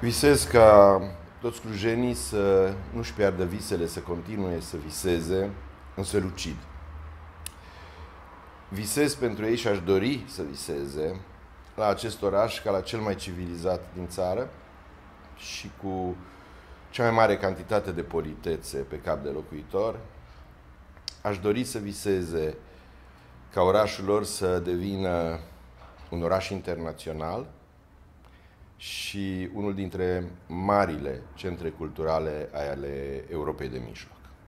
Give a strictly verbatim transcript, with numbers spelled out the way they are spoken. Visez ca toți clujenii să nu-și piardă visele, să continue să viseze, însă lucid. Visez pentru ei și aș dori să viseze la acest oraș ca la cel mai civilizat din țară și cu cea mai mare cantitate de politețe pe cap de locuitor. Aș dori să viseze ca orașul lor să devină un oraș internațional și unul dintre marile centre culturale ale Europei de Mijloc.